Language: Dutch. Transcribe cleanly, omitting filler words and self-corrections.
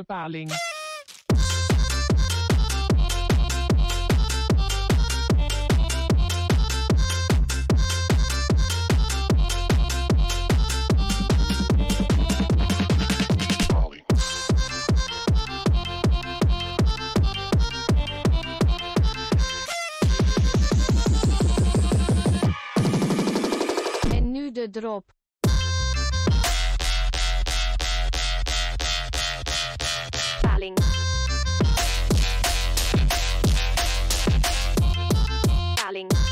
bepaling. En nu de drop. Paling.